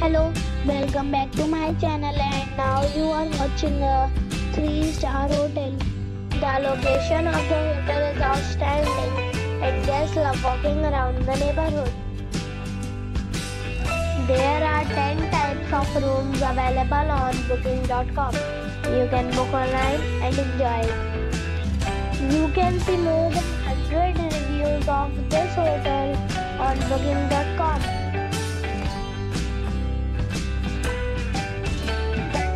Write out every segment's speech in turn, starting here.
Hello, welcome back to my channel, and now you are watching a 3-star hotel. The location of the hotel is outstanding, and guests love walking around the neighborhood. There are 10 types of rooms available on booking.com. You can book online and enjoy. You can see more than 100 reviews of this hotel on booking.com.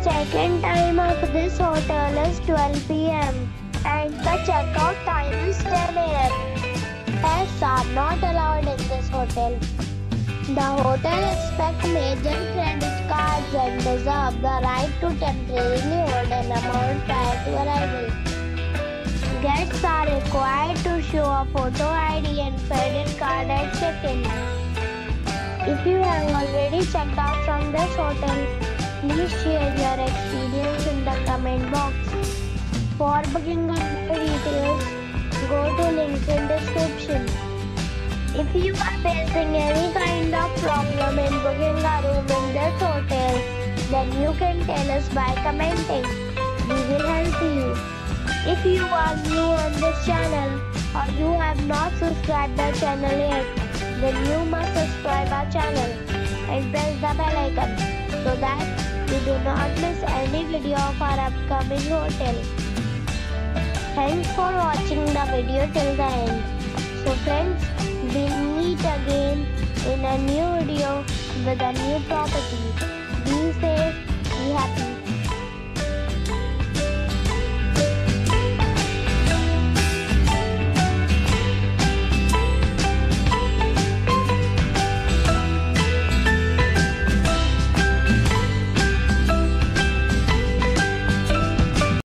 Check-in time of this hotel is 12 p.m. and the check-out time is 10 a.m. Pets are not allowed in this hotel. The hotel accepts major credit cards and reserves the right to temporarily hold an amount prior to arrival. Guests are required to show a photo ID and credit card at check-in. If you have already checked out from this hotel, please share your experience in the comment box. For booking or more details, go to links in description. If you are facing any kind of problem in booking a room in this hotel, then you can tell us by commenting. We will help you. If you are new on this channel or you have not subscribed our channel yet, then you must subscribe our channel and press the bell icon so that you do not miss any video of our upcoming hotel. Thanks for watching the video till the end. So friends, we'll meet again in a new video with a new property. Be safe, be happy.